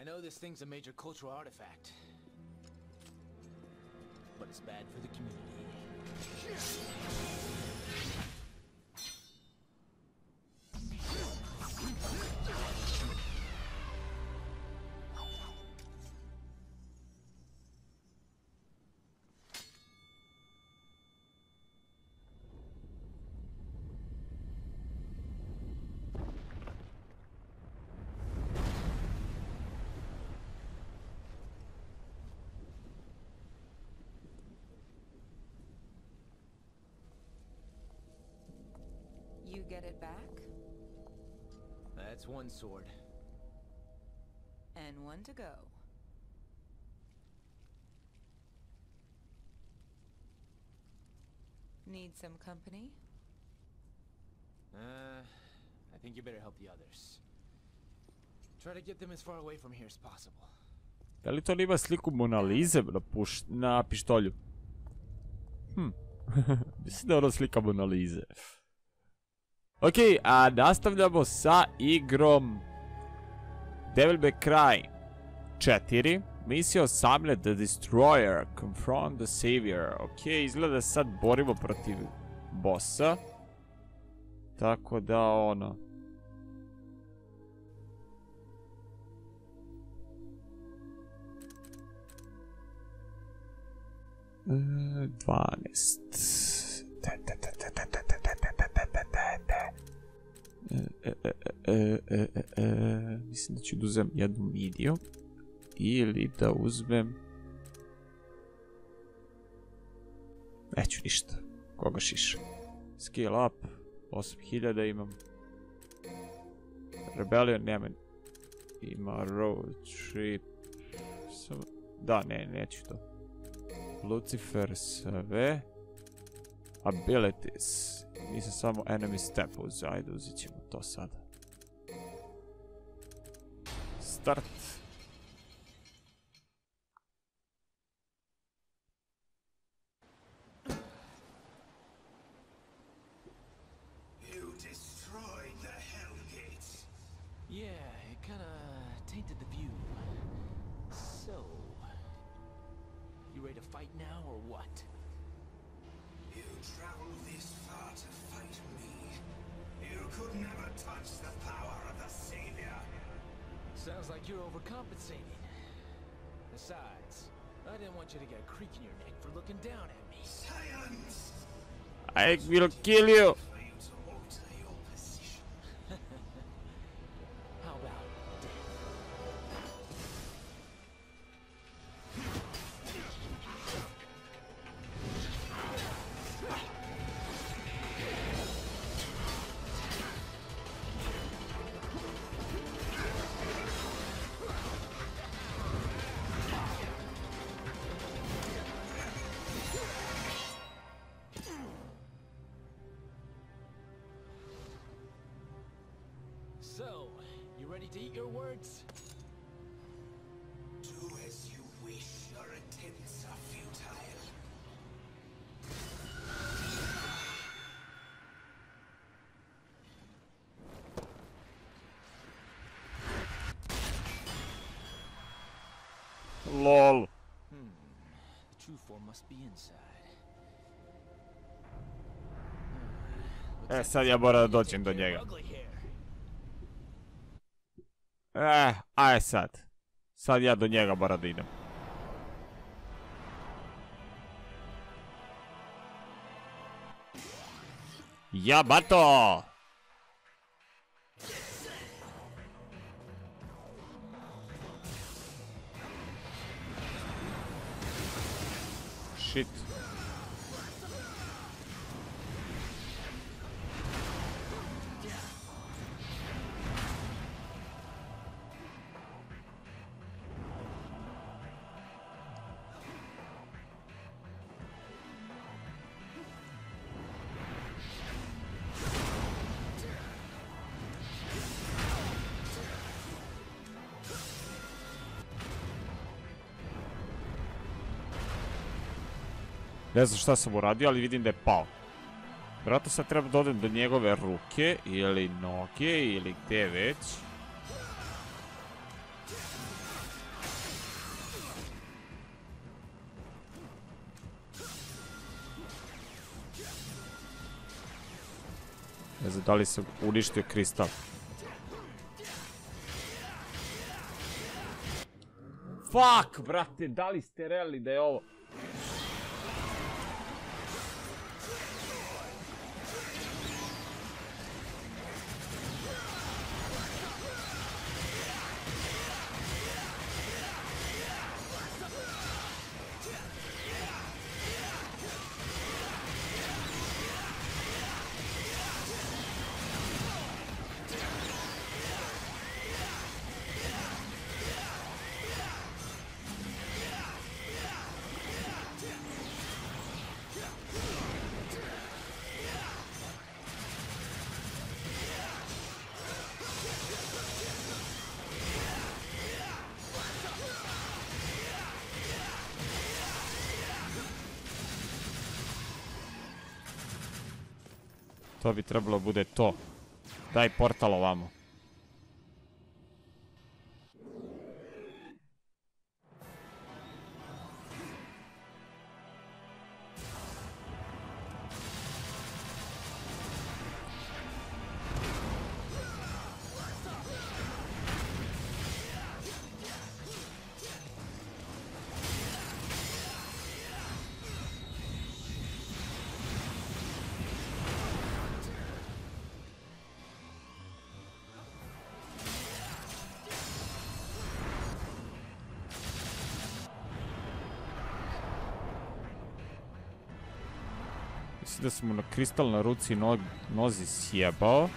I know this thing's a major cultural artifact, but it's bad for the community. You get it back? That's one sword. And one to go. Need some company? I think you better help the others. Try to get them as far away from here as possible. Da li to ima sliku Monalize na pištolju? Mislim da je ono slika Monalize. Ok, a nastavljamo sa igrom Devil May Cry 4, misija 18, The Destroyer, Confront the Savior. Ok, izgleda da sad borimo protiv bossa. Tako da ono... Mislim da ću da uzmem jednu midiju ili da uzmem, neću ništa, koga šiša. Skill up, 8000 imam. Rebellion nema, ima road trip, da ne, neću to. Lucifer sve. Abilities, nisam samo enemy step uz, ajde uzit ćemo to sada. Start. You destroyed the hell gates. Yeah, it kinda tainted the view. So, you ready to fight now or what? You traveled this far to fight me. You could never touch the power of the Savior. Sounds like you're overcompensating. Besides, I didn't want you to get a creak in your neck for looking down at me. Silence! I will kill you! For you to alter your position. How about so, you ready to eat your words? Do as you wish, your attempts are futile. LOL. The true form must be inside. E, sad ja moram da dođem do njega. Ajde sad. Sad ja do njega moram da idem. Yamato! Shit. Ne znam šta sam uradio, ali vidim da je pao. Vjerojatno sad treba da odem do njegove ruke ili noge ili gdje već. Ne znam da li sam uništio kristal. Fuck, brate, da li ste realni da je ovo? To bi trebalo bude to. Daj portal ovamo. Da sam mu na kristal na ruci i nozi sjebao.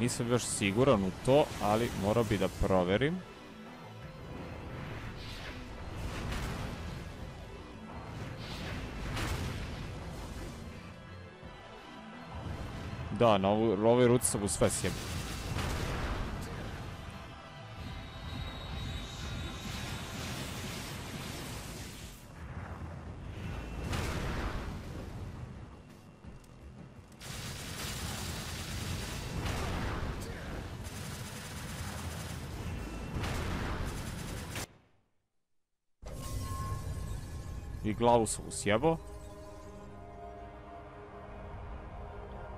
Nisam još siguran u to, ali morao bi da proverim. Da, na ovoj ruci sam mu sve sjebao. I glavu sam usjebao.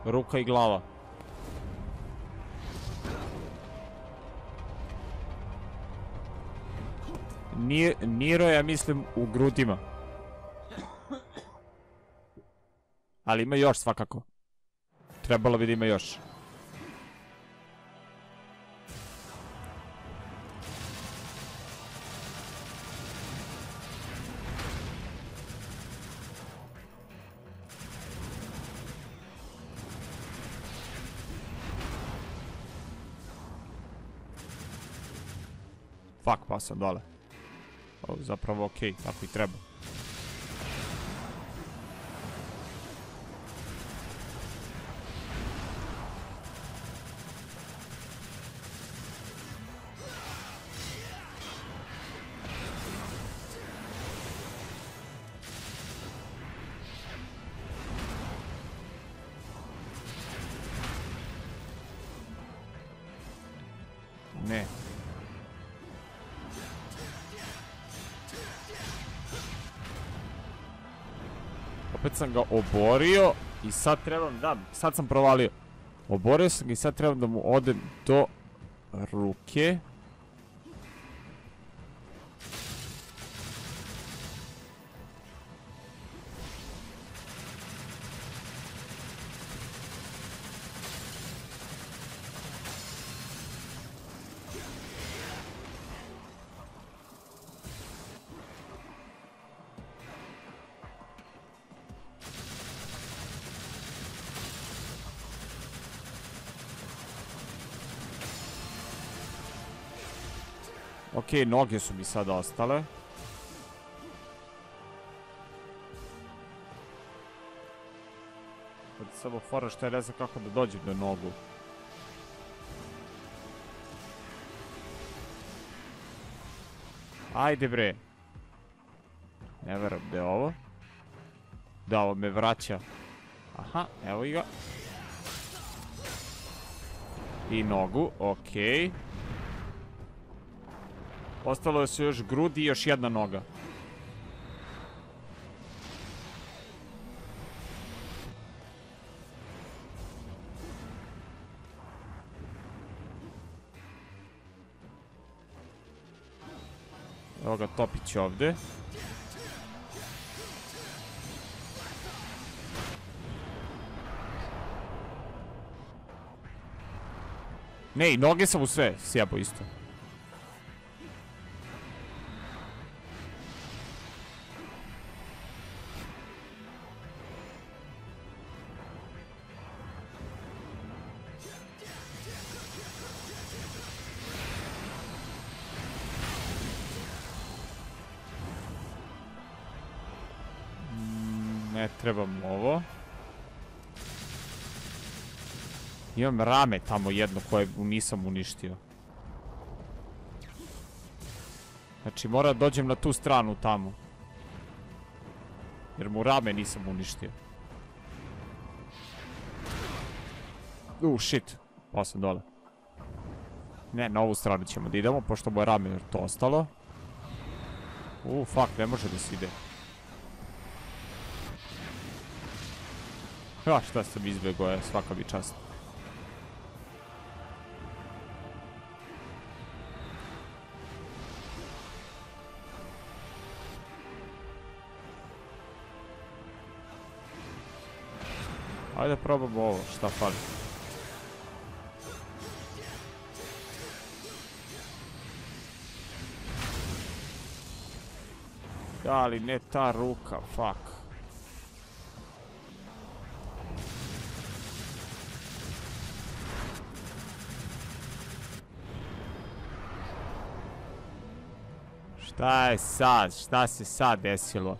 Ruka i glava. Nero, ja mislim, u grudima. Ali ima još svakako. Trebalo bi da ima još. Fuck, pa sam dole. Zapravo okej, tako i treba. Ne. Opet sam ga oborio i sad trebam, da, sad sam provalio. Oborio sam ga i sad trebam da mu odem do ruke. Okej, noge su mi sada ostale. Samo fora što ja ne znam kako da dođem do nogu. Ajde bre. Ne verujem da je ovo. Da, ovo me vraća. Aha, evo i ga. I nogu, okej. Ostalo su još grudi i još jedna noga. Evo ga, Topić ovde. Ne, i noge sam u sve sjebao isto. Ne trebam ovo. Imam rame tamo jedno koje nisam uništio. Znači moram da dođem na tu stranu tamo. Jer mu rame nisam uništio. Shit. Pa sam dole. Ne, na ovu stranu ćemo da idemo, pošto mu je rame to ostalo. Fuck, ne može da se ide. Šta sam izbjegao je, svaka bi čast. Ajde probamo ovo, šta fali. Da li ne ta ruka, fuck. Šta je sad? Šta se sad desilo?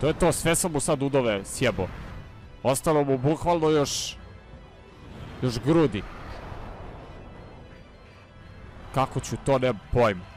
To je to, sve sam mu sad udove sjebo. Ostalo mu bukvalno još grudi. Kako ću to, nemam pojma.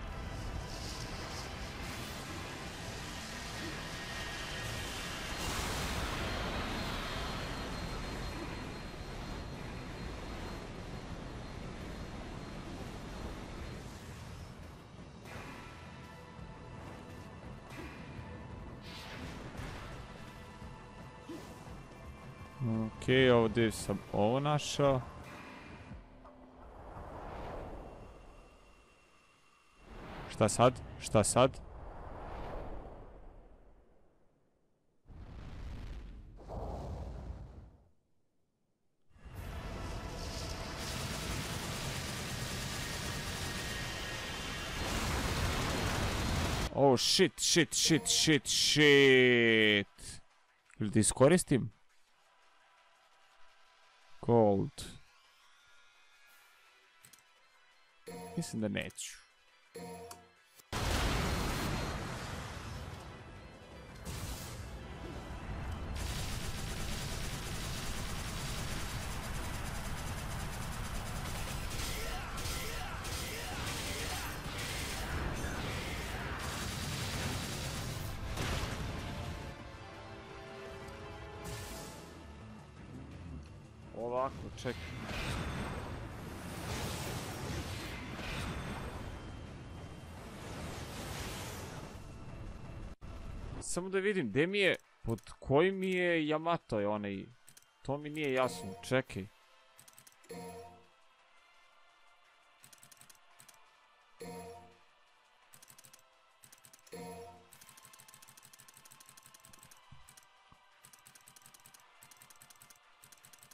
Okej, ovdje sam ovo našao. Šta sad? Šta sad? Shit. Ili da iskoristim? Gold. Mislim da neću. Ovako, čekaj. Samo da vidim, gde mi je, pod kojim mi je Yamato je onaj, to mi nije jasno, čekaj.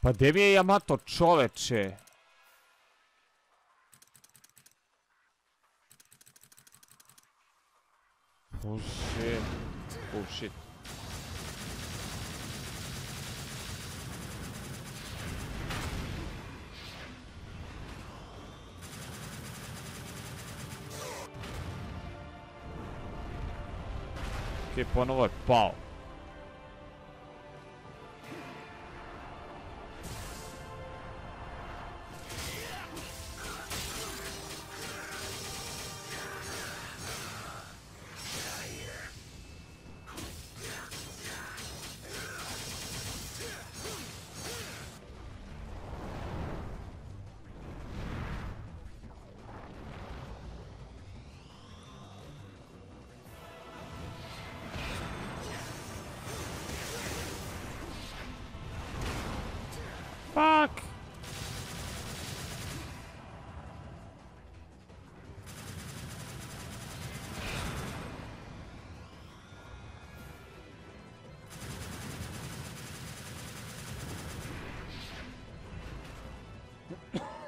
Pa gde mi je Yamato, čoveče? Bože. Shit. Okej, ponovo je pao.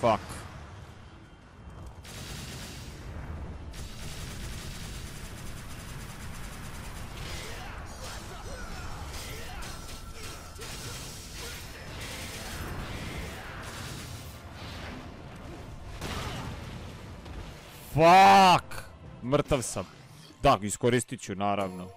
Fuck. Fuck! Mrtav sam. Da, iskoristit ću naravno.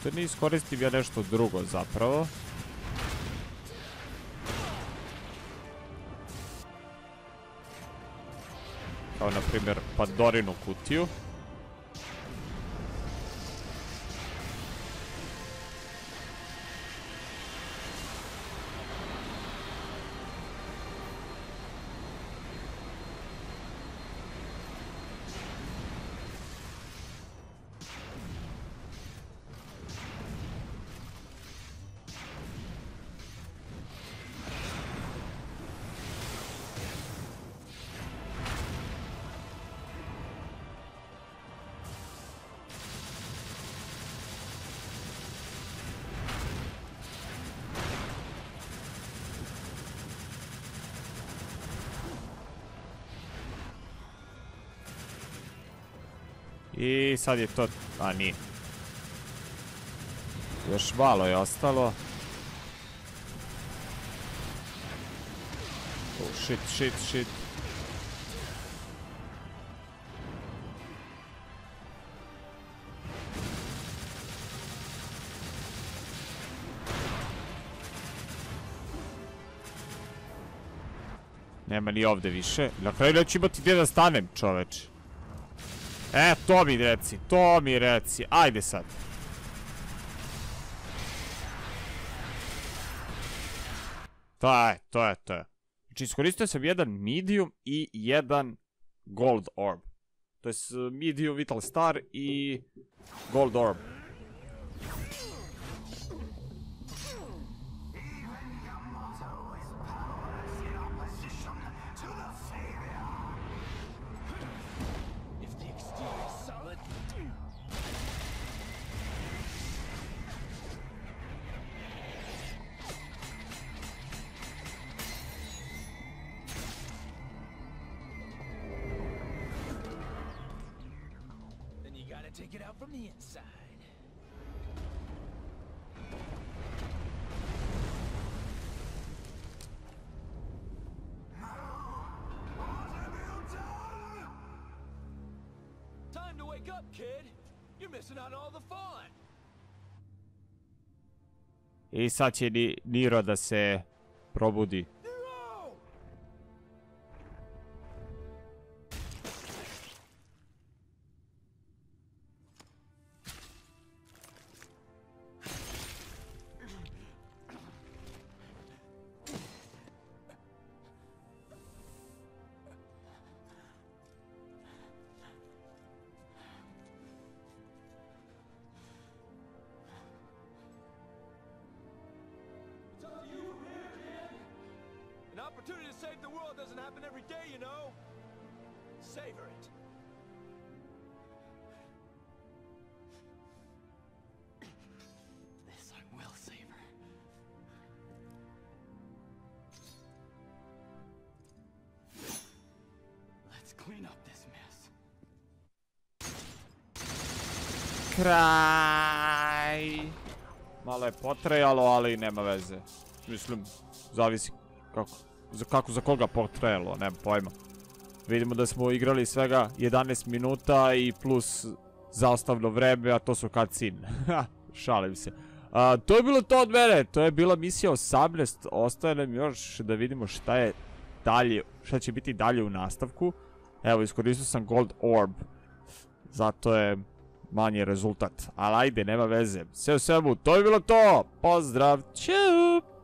Što ne iskoristim ja nešto drugo zapravo. Kao na primjer Pandorinu kutiju. I sad je to... A, nije. Još malo je ostalo. Oh, shit, shit, shit. Nema ni ovde više. Na kraju neću imati gdje da stanem, čoveč. E, to mi reci, to mi reci. Ajde sad. To je, to je, to je. Znači, iskoristio sam jedan medium i jedan gold orb. To je medium vital star i gold orb. Take it out from the inside. No! What have you done? Time to wake up, kid. You're missing out all the fun. I sad će Nero da se probudi. Opportunity to save the world doesn't happen every day, you know. Savor it. This I will savor. Let's clean up this mess. Kraj. Malo je potrajalo, ali nema veze. Mislim, zavisi kako. Za koga potrajalo, nemam pojma. Vidimo da smo igrali svega 11 minuta i plus zaostavno vreme, a to su cutscene. Šalim se. To je bilo to od mene, to je bila misija 18. Ostaje nam još da vidimo šta će biti dalje u nastavku. Evo, iskoristio sam gold orb. Zato je manji rezultat. Ali ajde, nema veze. Sve u svemu, to je bilo to. Pozdrav, ćao!